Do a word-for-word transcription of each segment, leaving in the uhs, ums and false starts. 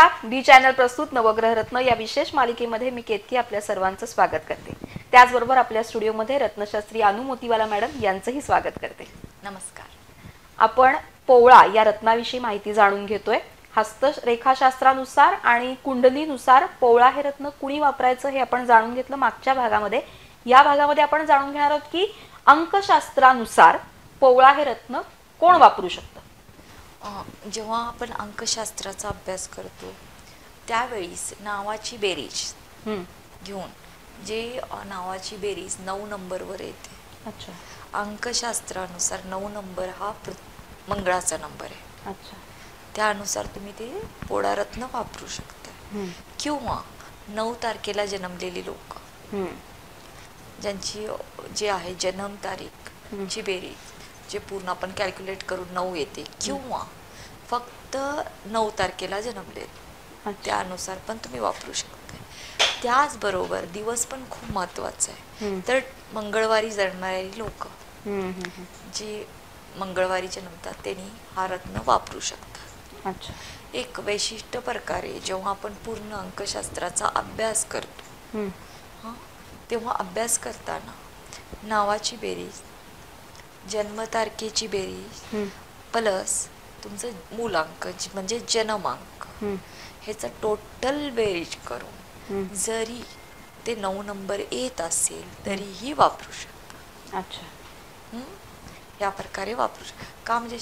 नमस्कार, D channel प्रस्तुत नवग्रह रत्न या विशेष मालिकेमध्ये मी केतकी आपल्या सर्वांचं स्वागत करते। त्याचबरोबर आपल्या स्टुडिओमध्ये रत्नशास्त्री अनुमतीवाला मॅडम यांचंही स्वागत करते। नमस्कार। आपण पोवळा या रत्नाविषयी माहिती जाणून घेतोय। हस्त रेखा शास्त्रानुसार आणि कुंडलीनुसार पोवळा हे रत्न कुणी वापरायचं हे आपण जाणून घेतलं मागच्या भागामध्ये। या भागामध्ये आपण जाणून घेणार आहोत की अंकशास्त्रानुसार पोवळा हे रत्न कोण वापरू शकतो। जेव्हा आपण अंकशास्त्राचा अभ्यास करतो त्यावेळीस नावाची बेरीज घेऊन जे नावाची बेरीज नऊ नंबरवर येते। अच्छा। अंकशास्त्रानुसार नऊ नंबर हा मंगळाचा नंबर आहे। अच्छा। त्यानुसार तुम्ही ते पोळा रत्न वापरू शकता। किंवा नऊ तारखेला जन्मलेली लोक ज्यांची जे आहे जन्म तारीख ची बेरीज जे पूर्ण आपण कॅल्क्युलेट करून नऊ येते किंवा फक्त नऊ तारखेला जन्मलेत त्यानुसार पण तुम्ही वापरू शकता। त्याचबरोबर दिवस पण खूप महत्त्वाचा आहे। तर मंगळवारी जन्मलेली लोक जी मंगळवारी जन्मतात त्यांनी हा रत्न वापरू शकतात। अच्छा। एक विशिष्ट प्रकारे जेव्हा आपण पूर्ण अंकशास्त्राचा अभ्यास करतो हां तेव्हा अभ्यास करताना नावाची बेरीज, जन्म तारखेची बेरीज प्लस तुमचं मूलांक म्हणजे जन्मांक ह्याचं टोटल बेरीज करून जरी ते नऊ नंबर येत असेल तरीही वापरू शकता। अच्छा। या प्रकारे वापरू शकता का म्हणजे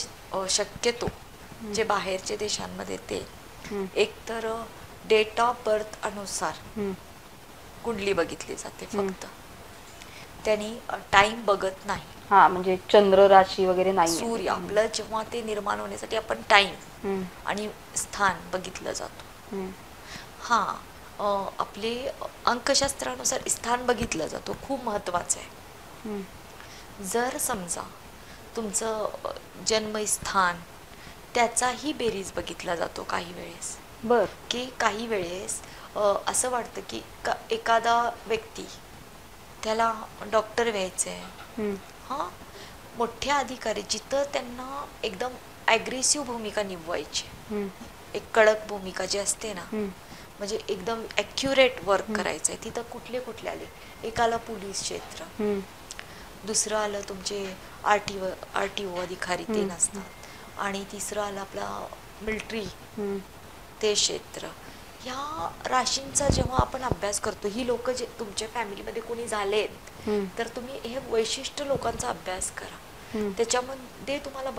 शक्यतो जे बाहेरचे देशांमध्ये ते एकतर डेट ऑफ बर्थ अनुसार कुंडली बघितली जाते फक्त, त्यांनी टाइम बघत नाही। हाँ, म्हणजे चंद्र राशि वगैरे नाही। सूर्य आपलं जेव्हा ते निर्माण होण्यासाठी आपण टाइम आणि स्थान बघितलं जातो। हां, आपले अंकशास्त्रानुसार स्थान बघितलं जातो, खूप महत्त्वाचं आहे। जर समजा तुमचं जन्मस्थान त्याचाही बेरीज बघितला जातो काही वेळेस। बर। की काही वेळेस असं वाटतं की एखादा व्यक्ती त्याला डॉक्टर व्हायचं आहे, हां मोठे अधिकारी जिथं त्यांना एकदम ॲग्रेसिव्ह भूमिका निभवायची, एक कडक भूमिका जी असते ना म्हणजे एकदम ॲक्युरेट वर्क करायचं आहे, तिथं कुठले कुठले आले, एक आलं पोलीस क्षेत्र, दुसरं आलं तुमचे R T O R T O अधिकारी ते नसतात, आणि तिसरं आलं आपला मिलिटरी ते क्षेत्र। या राशींचा जेव्हा आपण अभ्यास करतो, ही लोक जे तुमच्या फॅमिलीमध्ये कोणी झालेत तर तुम्ही हे वैशिष्ट्य लोकांचा अभ्यास करा, त्याच्यामध्ये तुम्हाला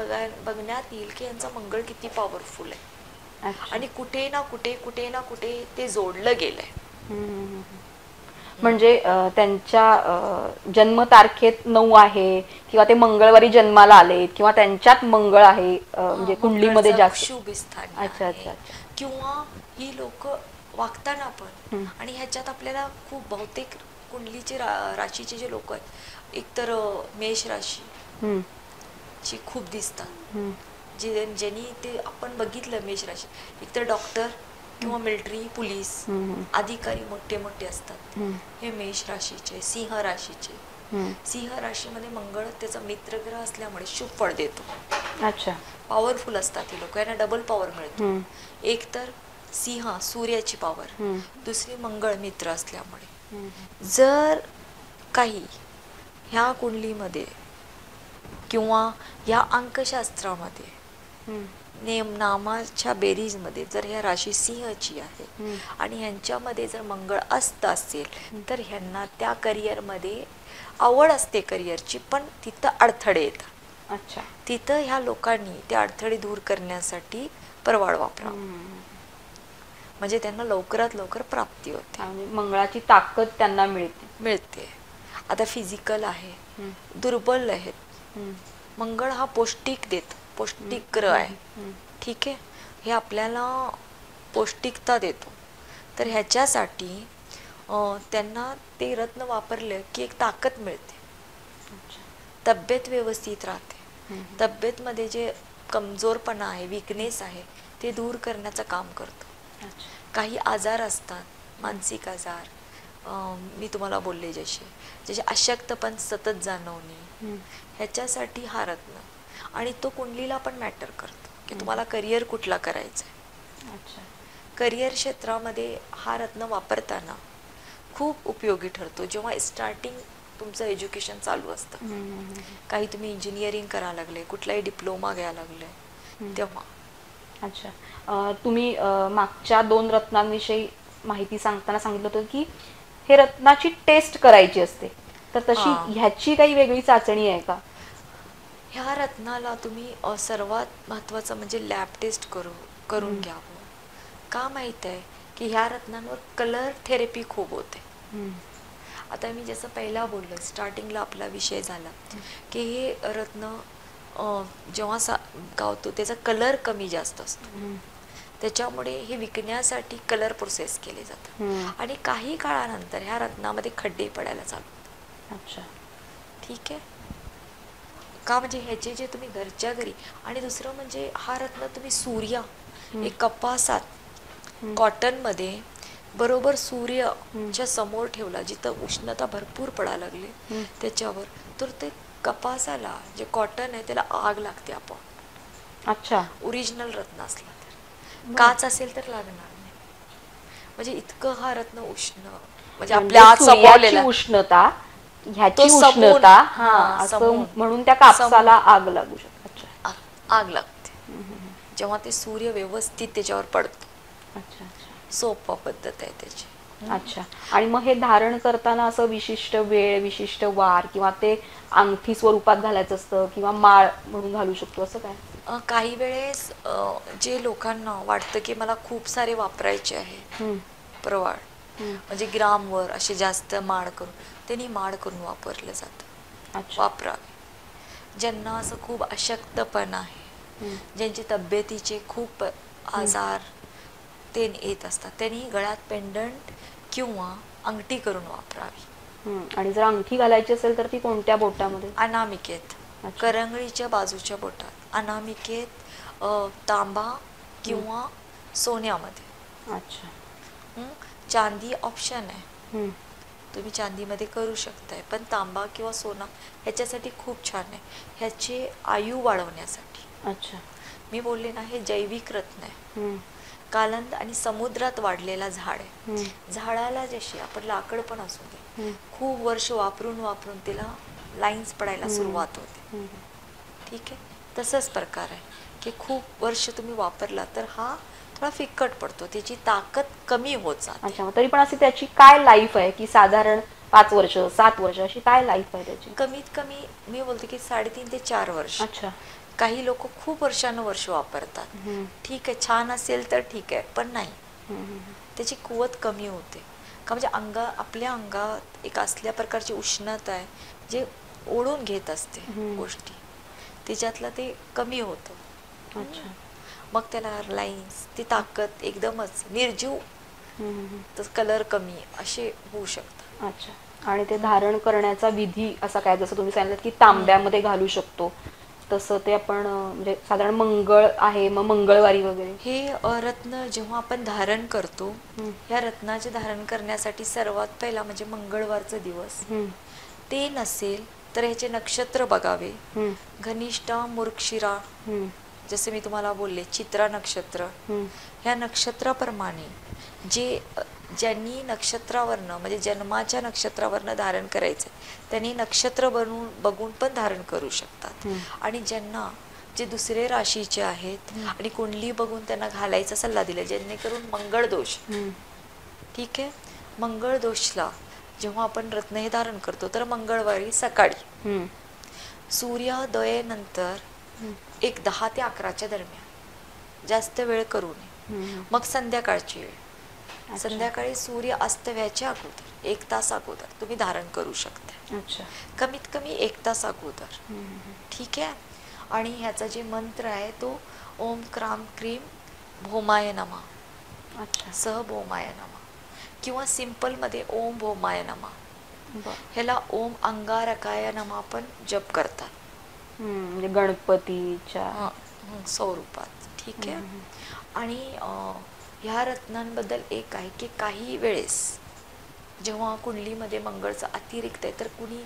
बघण्यात येईल की यांचा मंगळ किती पॉवरफुल आहे आणि कुठे ना कुठे कुठे ना कुठे ते जोडलं गेलंय। म्हणजे त्यांच्या जन्म तारखेत नऊ आहे किंवा ते मंगळवारी जन्माला आले किंवा त्यांच्यात मंगळ आहे म्हणजे कुंडलीमध्ये जास्त शुभ स्थान। अच्छा अच्छा। किंवा ही लोक वागताना पण आणि ह्याच्यात आपल्याला खूप बहुतेक कुंडलीचे राशीचे जे लोक आहेत एकतर मेष राशी ची खूप दिसतात, जे ज्यांनी ते आपण बघितलं मेष राशी एकतर डॉक्टर किंवा मिलिटरी पोलीस अधिकारी मोठे मोठे असतात हे मेष राशीचे। सिंह राशीचे सिंह राशीमध्ये मंगळ त्याचा मित्रग्रह असल्यामुळे शुभ फळ देतो। अच्छा। पॉवरफुल असतात हे लोक, यांना डबल पॉवर मिळतो, एक तर सिंह सूर्याची पॉवर, दुसरी मंगळ मित्र असल्यामुळे। जर काही ह्या कुंडलीमध्ये किंवा या अंकशास्त्रामध्ये नेमनामाच्या बेरीजमध्ये जर ह्या राशी सिंहची आहे आणि ह्यांच्यामध्ये जर मंगळ असत असेल तर ह्यांना त्या करिअरमध्ये आवड असते करिअरची, पण तिथं अडथळे येतात। अच्छा। तिथं ह्या लोकांनी ते अडथळे दूर करण्यासाठी परवाड वापरा म्हणजे त्यांना लवकरात लवकर प्राप्ती होते, मंगळाची ताकद त्यांना मिळते मिळते आता फिजिकल आहे, दुर्बल आहेत, मंगळ हा पौष्टिक देत पौष्टिक ग्रह आहे, ठीक आहे, हे आपल्याला पौष्टिकता देतो। तर ह्याच्यासाठी त्यांना ते रत्न वापरलं की एक ताकद मिळते, तब्येत व्यवस्थित राहते, तब्येतमध्ये जे कमजोरपणा आहे वीकनेस आहे ते दूर करण्याचं काम करतो। काही आजार असतात मानसिक आजार, मी तुम्हाला बोलले जसे जसे अशक्त पण सतत जाणवणे, ह्याच्यासाठी हा रत्न आणि तो कुंडलीला पण मॅटर करतो की तुम्हाला करिअर कुठला करायचा आहे। करिअर क्षेत्रामध्ये हा रत्न वापरताना खूप उपयोगी ठरतो। जेव्हा स्टार्टिंग तुमचं एज्युकेशन चालू असतं, काही तुम्ही इंजिनिअरिंग करा लागले, कुठलाही डिप्लोमा घ्या लागले तेव्हा। अच्छा, तुम्ही मागच्या दोन रत्नांविषयी माहिती सांगताना सांगितलं होतं की हे रत्नाची टेस्ट करायची असते, तर तशी ह्याची काही वेगळी चाचणी आहे का? ह्या रत्नाला तुम्ही सर्वात महत्त्वाचं म्हणजे लॅब टेस्ट करू करून घ्यावं। का माहित आहे की ह्या रत्नांवर कलर थेरपी खूप होते। आता मी जसं पहिला बोललो, स्टार्टिंगला आपला विषय झाला की हे रत्न जेव्हा गावतो त्याचा कलर कमी जास्त असतो, त्याच्यामुळे हे विकण्यासाठी कलर प्रोसेस केले जातात आणि काही काळानंतर ह्या रत्नामध्ये खड्डे पडायला चालू। अच्छा, ठीक आहे का? म्हणजे ह्याचे जे तुम्ही घरच्या घरी, आणि दुसरं म्हणजे हा रत्न तुम्ही सूर्य एक कपासात कॉटन मध्ये बरोबर सूर्य च्या समोर ठेवला, जिथे उष्णता भरपूर पडायला लागली त्याच्यावर, तर ते कपासाला जे कॉटन आहे त्याला आग लागते आपण। अच्छा, ओरिजिनल रत्न असला तर, काच असेल तर लागणार नाही। म्हणजे इतकं हा रत्न उष्ण, म्हणजे आपल्या आत संपवलेला उष्णता, ह्याची उष्णता, हां असं म्हणून त्या कापसाला आग लागू शकते। अच्छा, आग लागते जेव्हा ते सूर्य व्यवस्थित त्याच्यावर पडतो। अच्छा, सोपा पद्धत आहे त्याची। अच्छा, आणि मग हे धारण करताना असं विशिष्ट वेळ, विशिष्ट वार, किंवा ते अंगठी स्वरूपात घालायचं असतं किंवा माळ म्हणून घालू शकतो असं काय? काही वेळेस जे लोकांना वाटतं की मला खूप सारे वापरायचे आहे प्रवाळ, म्हणजे ग्रामवर असे जास्त माळ करून, त्यांनी माळ करून वापरलं जातं। वापरावे ज्यांना असं खूप अशक्तपण आहे, ज्यांची तब्येतीचे खूप आजार येत असतात, त्यांनी गळ्यात पेंडंट किंवा अंगठी करून वापरावी। आणि जर अंगठी घालायची असेल तर ती कोणत्या बोटामध्ये? अनामिकेत, करंगळीच्या बाजूच्या बोटात, अनामिकेत, तांबा किंवा सोन्यामध्ये। अच्छा, चांदी ऑप्शन आहे, तुम्ही चांदीमध्ये करू शकताय, पण तांबा किंवा सोना ह्याच्यासाठी खूप छान आहे, ह्याचे आयु वाढवण्यासाठी। अच्छा, मी बोलले ना हे जैविक रत्न आहे, कालंद आणि समुद्रात वाढलेला झाड आहे। झाडाला जशी आपण लाकड पण असू दे, खूप वर्ष वापरून वापरून तिला लाईन्स पडायला सुरुवात होते। ठीक आहे, तसंच प्रकार आहे की खूप वर्ष तुम्ही वापरला तर हा थोडा फिक्कट पडतो, त्याची ताकद कमी होत जाते। अच्छा, तरी पण अशी त्याची काय लाईफ आहे की साधारण पाच वर्ष सात वर्ष अशी काय लाईफ आहे त्याची? कमीत कमी मी बोलते की साडेतीन ते चार वर्ष। अच्छा, काही लोक खूप वर्षानुवर्ष वापरतात, ठीक आहे छान असेल तर ठीक आहे, पण नाही, त्याची कुवत कमी होते का? म्हणजे अंगा आपल्या अंगात एक असल्या प्रकारची उष्णता आहे जे ओढून घेत असते गोष्टी, त्याच्यातलं ते कमी होतं। अच्छा, मग त्याला लाईन्स, ती ताकद एकदमच निर्जीव, तर कलर कमी असे होऊ शकतात। अच्छा, आणि ते धारण करण्याचा विधी असा काय? जसं तुम्ही सांगितलं की तांब्यामध्ये घालू शकतो, तसं ते आपण म्हणजे साधारण मंगळ आहे मग मंगळवारी वगैरे हे रत्न जेव्हा आपण धारण करतो, या रत्नाचे धारण करण्यासाठी सर्वात पहिला म्हणजे मंगळवारचा दिवस, ते नसेल तर ह्याचे नक्षत्र बघावे। घनिष्ठा, मुर्शीरा, जसे मी तुम्हाला बोलले चित्रा नक्षत्र, ह्या नक्षत्राप्रमाणे जे ज्यांनी नक्षत्रावरनं म्हणजे जन्माच्या नक्षत्रावरनं धारण करायचं त्यांनी नक्षत्र बनवून बघून पण धारण करू शकतात, आणि ज्यांना जे दुसरे राशीचे आहेत आणि कुंडली बघून त्यांना घालायचा सल्ला दिला, जेणेकरून मंगळ दोष, ठीक आहे मंगळ दोषला जेव्हा आपण रत्न हे धारण करतो तर मंगळवारी सकाळी सूर्योदयानंतर एक दहा ते अकराच्या दरम्यान, जास्त वेळ करू नये, मग संध्याकाळची वेळ, संध्याकाळी सूर्य अस्त व्हायच्या अगोदर एक तास अगोदर तुम्ही धारण करू शकता। अच्छा, कमीत कमी एक तास अगोदर, ठीक आहे। आणि ह्याचा जे मंत्र आहे तो ओम क्राम क्रीम भूमाय नमः, अच्छा सह भूमाय नमः, किंवा सिंपल मध्ये ओम भूमाय नमः। ह्याला ओम अंगारकाय नमः पण जप करतात, म्हणजे गणपतीच्या स्वरूपात, ठीक आहे। आणि ह्या रत्नांबद्दल एक आहे की काही वेळेस जेव्हा कुंडलीमध्ये मंगळचा अतिरिक्त आहे तर कुणी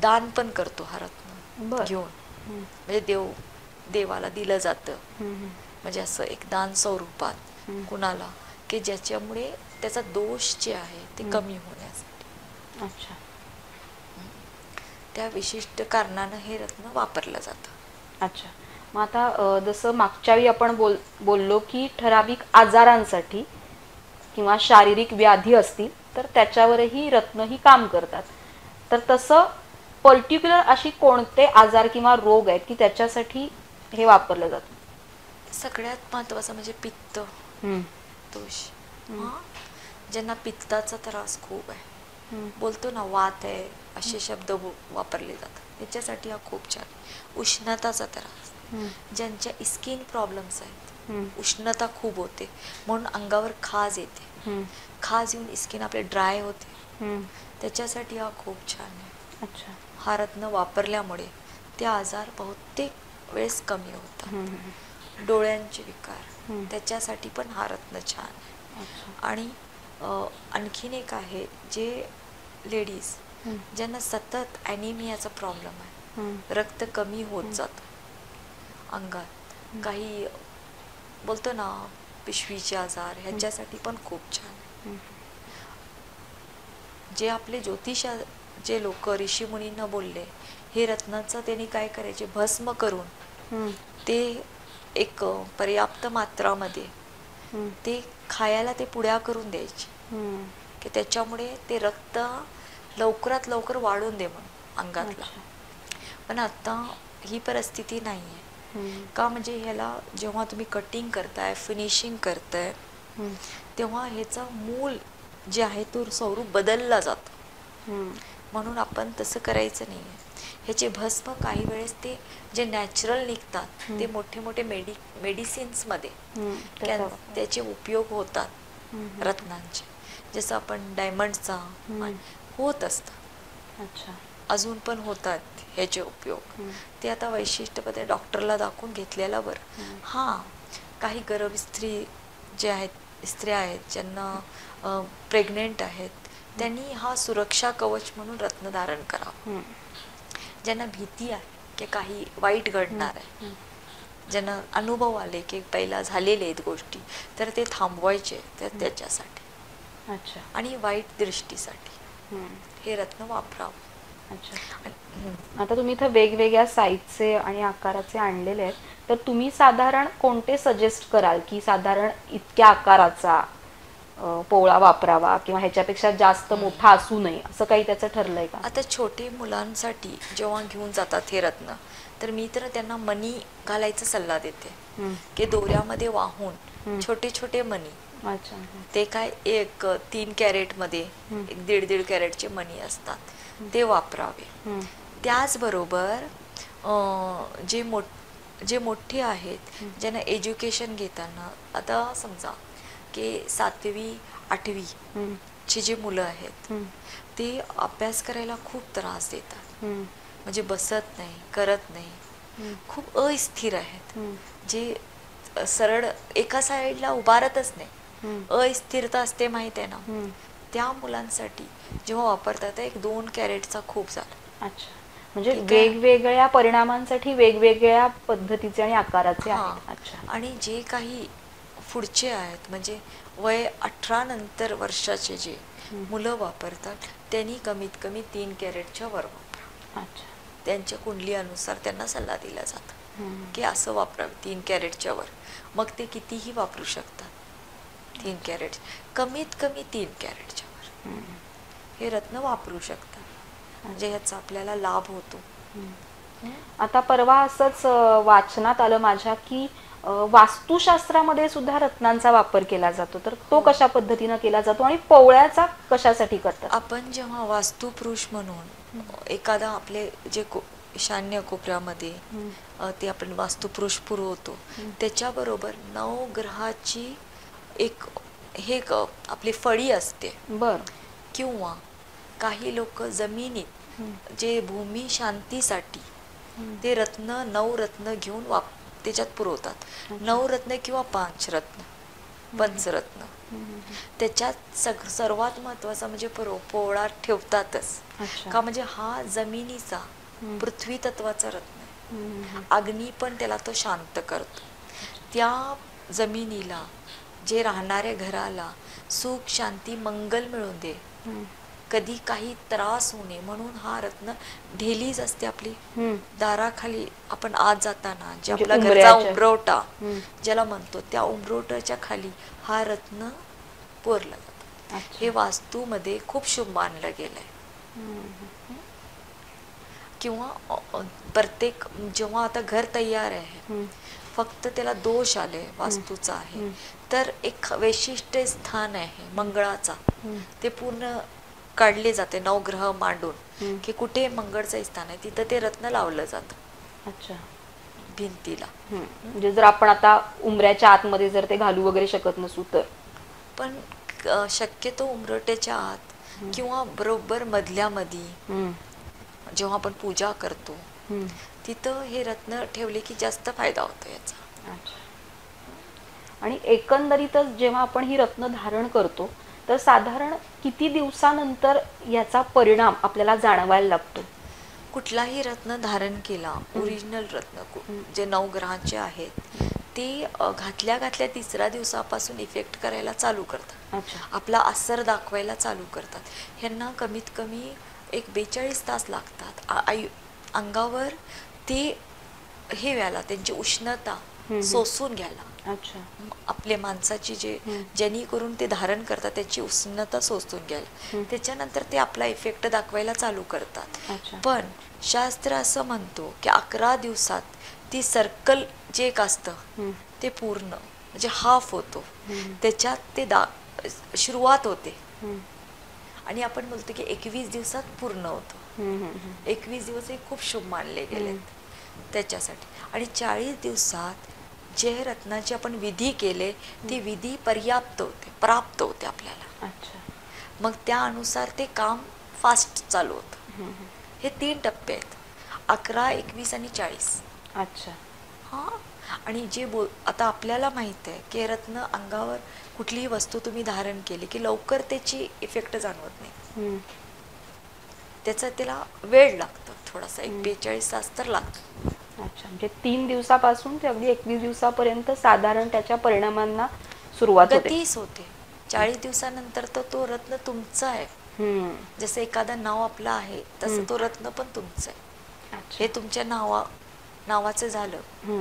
दान पण करतो हा रत्न घेऊन, म्हणजे देव देवाला दिलं जातं, म्हणजे असं एक दान स्वरूपात कुणाला कि ज्याच्यामुळे त्याचा दोष जे आहे ते कमी होण्यासाठी अच्छा त्या विशिष्ट कारणाने हे रत्न वापरलं जातं। अच्छा मग आता जसं मागच्यावी आपण बोल बोललो की ठराविक आजारांसाठी किंवा शारीरिक व्याधी असतील तर त्याच्यावरही रत्न ही काम करतात। तर तसं पर्टिक्युलर अशी कोणते आजार किंवा रोग आहेत की त्याच्यासाठी हे वापरलं जातं? सगळ्यात महत्त्वाचं म्हणजे पित्त दोष। हाँ ज्यांना पित्ताचा त्रास खूप आहे बोलतो ना वात आहे असे शब्द वापरले जातात त्याच्यासाठी हा खूप छान। उष्णताचा त्रास ज्यांच्या स्किन प्रॉब्लेम्स आहेत उष्णता खूप होते म्हणून अंगावर खाज येते खाज येऊन स्किन आपले ड्राय होते त्याच्यासाठी हा खूप छान आहे। अच्छा हा रत्न वापरल्यामुळे ते आजार बहुतेक वेळेस कमी होतात। डोळ्यांचे विकार त्याच्यासाठी पण हा रत्न छान आहे। आणि आणखीन एक आहे जे लेडीज ज्यांना सतत ॲनिमियाचा प्रॉब्लेम आहे रक्त कमी होत जातं अंगात काही बोलतो ना पिशवीचे आजार ह्याच्यासाठी पण खूप छान। जे आपले ज्योतिष जे लोक ऋषी मुनींना बोलले हे रत्नाचं त्यांनी काय करायचे भस्म करून ते एक पर्याप्त मात्रामध्ये ते खायला ते पुड्या करून द्यायचे की त्याच्यामुळे ते रक्त लवकरात लवकर वाढून दे म्हणून अंगातला। पण आता ही परिस्थिती नाहीये का म्हणजे ह्याला जेव्हा तुम्ही कटिंग करताय फिनिशिंग करताय तेव्हा ह्याचा मूल जे आहे तो स्वरूप बदलला जातो म्हणून आपण तसं करायचं नाहीये। ह्याचे भस्म काही वेळेस ते जे नॅचरल निघतात ते मोठे मोठे मेडि मेडिसिन्स मध्ये त्याचे उपयोग होतात रत्नांचे जसं आपण डायमंड्सचा होत असतं। अच्छा अजून पण होतात ह्याचे उपयोग ते आता वैशिष्ट्यपणे डॉक्टरला दाखवून घेतलेला बरं। हां काही गर्भ स्त्री जे आहेत स्त्रिया आहेत ज्यांना प्रेग्नेंट आहेत त्यांनी हा सुरक्षा कवच म्हणून रत्न धारण करावं। ज्यांना भीती आहे की काही वाईट घडणार आहे ज्यांना अनुभव आले की पहिला झालेले आहेत गोष्टी तर ते थांबवायचे तर त्याच्यासाठी अच्छा आणि वाईट दृष्टीसाठी हे रत्न वापरावं। अच्छा आता तुम्ही इथे वेगवेगळ्या साईजचे आणि आकाराचे आणलेले आहेत तर तुम्ही साधारण कोणते सजेस्ट कराल की साधारण इतक्या आकाराचा पोळा वापरावा किंवा ह्याच्यापेक्षा जास्त मोठा असू नये असं काही त्याचं ठरलंय का? आता छोटे मुलांसाठी जेव्हा घेऊन जातात हे रत्न तर मी तर त्यांना मणी घालायचा सल्ला देते की दोऱ्यामध्ये वाहून छोटे छोटे मणी ते काय एक तीन कॅरेट मध्ये एक दीड दीड कॅरेटचे मणी असतात ते वापरावे। त्याचबरोबर जे मो जे मोठे आहेत ज्यांना एज्युकेशन घेताना आता समजा की सातवी आठवी ची जी मुलं आहेत ते अभ्यास करायला खूप त्रास देतात म्हणजे बसत नाही करत नाही खूप अस्थिर आहेत जे सरळ एका साईडला उभारतच नाही अस्थिरता असते माहिती आहे ना त्या मुलांसाठी जेव्हा वापरतात एक दोन कॅरेटचा खूप झाला। अच्छा म्हणजे वेगवेगळ्या परिणामांसाठी वेगवेगळ्या पद्धतीचे आणि आकाराचे आहेत। अच्छा आणि जे काही पुढचे आहेत म्हणजे वय अठरा नंतर वर्षाचे जे मुलं वापरतात त्यांनी कमीत कमी तीन कॅरेटच्या वर वापरा त्यांच्या कुंडलीनुसार त्यांना सल्ला दिला जातो की असं वापरावं तीन कॅरेटच्या वर मग ते कितीही वापरू शकतात तीन कॅरेट कमीत कमी तीन कॅरेटच्या वर हे रत्न वापरू शकतात म्हणजे ह्याचा आपल्याला लाभ होतो। आता परवा असंच वाचनात आलं माझ्या की वास्तुशास्त्रामध्ये सुद्धा रत्नांचा वापर केला जातो तर तो कशा पद्धतीने केला जातो आणि पोवळ्याचा कशासाठी करतात? आपण जेव्हा वास्तुपुरुष म्हणून एखादा आपले जे ईशान्य कोपऱ्यामध्ये ते आपण वास्तुपुरुष पुरवतो होतो त्याच्याबरोबर नऊ ग्रहाची एक हे आपली फळी असते बर किंवा काही लोक जमिनीत जे भूमी शांतीसाठी ते रत्न नऊ रत्न घेऊन वापर त्याच्यात पुरवतात नऊ रत्न किंवा पाच रत्न पंचरत्न त्याच्यात सर्वात महत्वाचा म्हणजे पोळा ठेवतातच का म्हणजे हा जमिनीचा पृथ्वी तत्वाचा रत्न आहे अग्नी पण त्याला तो शांत करतो त्या जमिनीला जे राहणाऱ्या घराला सुख शांती मंगल मिळून दे, कधी काही त्रास होणे म्हणून हा रत्न ढेलीच असते आपली दाराखाली आपण आज जाताना, जे आपला घरचा उंबरवटा ज्याला म्हणतो त्या उंबरवट्याच्या खाली हा रत्न पोरला जातो. हे वास्तू मध्ये खूप शुभ मानलं गेलंय. किंवा प्रत्येक जेव्हा आता घर तयार आहे फक्त त्याला दोष आले वास्तूचा आहे तर एक वैशिष्ट स्थान आहे मंगळाचा, ते पूर्ण काढले जाते नवग्रह मांडून की कुठे मंगळाचं स्थान आहे तिथे ते रत्न लावलं जातं. अच्छा, भिंतीला म्हणजे जर आपण आता उंबऱ्याच्या आतमध्ये जर ते घालू वगैरे शकत नसू तर पण शक्यतो उंबरट्याच्या आत किंवा बरोबर मधल्यामध्ये जेव्हा आपण पूजा करतो तिथं हे रत्न ठेवले की जास्त फायदा होतो याचा. आणि एकंदरीतच जेव्हा आपण ही रत्न धारण करतो तर साधारण किती दिवसानंतर याचा परिणाम आपल्याला जाणवायला लागतो? कुठलाही रत्न धारण केला ओरिजिनल रत्न जे नवग्रहाचे आहेत ते घातल्या घातल्या तिसऱ्या दिवसापासून इफेक्ट करायला चालू करतात, आपला असर दाखवायला चालू करतात. ह्यांना कमीत कमी एक बेचाळीस तास लागतात अंगावर ते हे व्हायला, त्यांची उष्णता सोसून घ्यायला. आपले माणसाची जे ज्यांनी करून ते धारण करतात त्याची उष्णता सोसून घ्यायला, त्याच्यानंतर ते आपला इफेक्ट दाखवायला चालू करतात. पण शास्त्र असं म्हणतो की अकरा दिवसात ती सर्कल जे एक असतं ते पूर्ण म्हणजे हाफ होतो त्याच्यात ते सुरुवात होते आणि आपण बोलतो की एकवीस दिवसात पूर्ण होतो. एकवीस दिवस हे खूप शुभ मानले गेले त्याच्यासाठी. आणि चाळीस दिवसात जे रत्नाची आपण विधी केले ती विधी पर्याप्त होते प्राप्त होते आपल्याला. मग त्यानुसार ते काम फास्ट चालू होतं. हे तीन टप्पे आहेत अकरा एकवीस आणि चाळीस. अच्छा हा. आणि जे बोल आता आपल्याला माहित आहे की रत्न अंगावर कुठलीही वस्तू तुम्ही धारण केली की लवकर त्याची इफेक्ट जाणवत नाही, त्याचा तिला वेळ लागतो थोडासा एक बेचाळीस तास तर लागतो. अच्छा, म्हणजे तीन दिवसापासून ते अगदी एकवीस दिवसापर्यंत साधारण त्याच्या परिणामांना सुरुवात होते. चाळीस दिवसानंतर तर तो रत्न तुमचा आहे, जसं एखादा नाव आपलं आहे तसं तो रत्न पण तुमचं आहे. हे तुमच्या नावा नावाचं झालं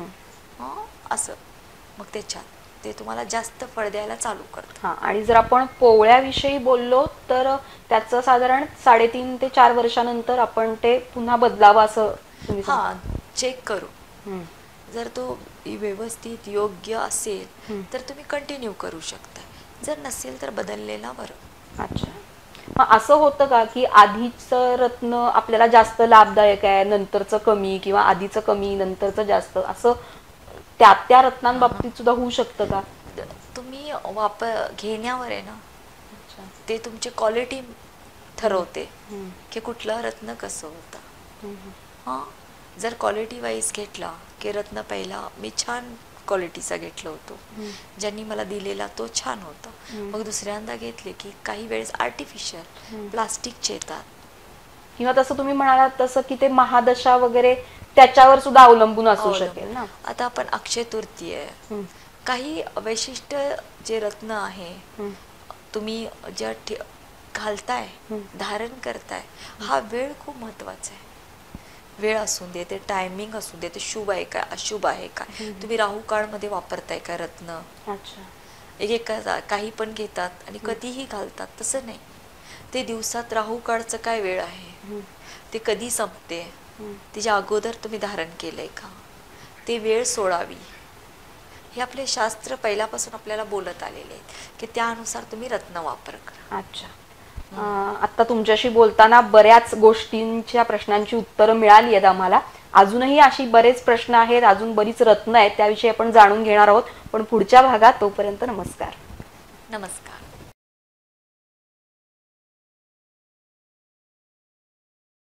असं मग त्याच्यात ते तुम्हाला जास्त फळ द्यायला चालू करतं. हां, आणि जर आपण पोवळ्याविषयी बोललो तर त्याचं साधारण साडेतीन ते चार वर्षानंतर आपण ते पुन्हा बदलावं असं हां चेक करू. जर तो व्यवस्थित योग्य असेल तर तुम्ही कंटिन्यू करू शकता, जर नसेल तर बदललेला बरं. अच्छा, मग असं होतं का की आधीचं रत्न आपल्याला जास्त लाभदायक आहे नंतरचं कमी किंवा आधीचं कमी नंतरचं जास्त असं त्या त्या रत्नांबाबतीत सुद्धा होऊ शकतं का? तुम्ही वापर घेण्यावर आहे ना, ते तुमची क्वालिटी ठरवते की कुठलं रत्न कसं होतं. हां, जर क्वालिटी वाईज घेतला की रत्न पहिला मी छान क्वालिटीचा घेतला होतो, ज्यांनी मला दिलेला तो छान होता. मग दुसऱ्यांदा घेतले की काही वेळेस आर्टिफिशियल प्लास्टिकचे येतात किंवा तसं तुम्ही म्हणालात तसं की ते महादशा वगैरे त्याच्यावर सुद्धा अवलंबून असू शकेल ना. आता आपण अक्षय तृतीय आहे काही वैशिष्ट जे रत्न आहे तुम्ही ज्या घालताय धारण करताय हा वेळ खूप महत्वाचा आहे. वेळ असू दे, ते टायमिंग असू दे, ते शुभ आहे का अशुभ आहे का, तुम्ही राहू काळ मध्ये वापरताय का रत्न. एक एक काही पण घेतात आणि कधीही घालतात तसं नाही. ते दिवसात राहू काळचं काय वेळ आहे, ते कधी संपते, त्याच्या अगोदर तुम्ही धारण केलंय का, ते वेळ सोडावी, हे आपले शास्त्र पहिल्यापासून आपल्याला बोलत आलेले आहेत की त्यानुसार तुम्ही रत्न वापर करा. अच्छा, आता तुमच्याशी बोलताना बऱ्याच गोष्टींच्या प्रश्नांची उत्तरं मिळाली आहेत आम्हाला. अजूनही अशी बरेच प्रश्न आहेत, अजून बरीच रत्न आहेत त्याविषयी आपण जाणून घेणार आहोत पण पुढच्या भागात. तोपर्यंत नमस्कार. नमस्कार.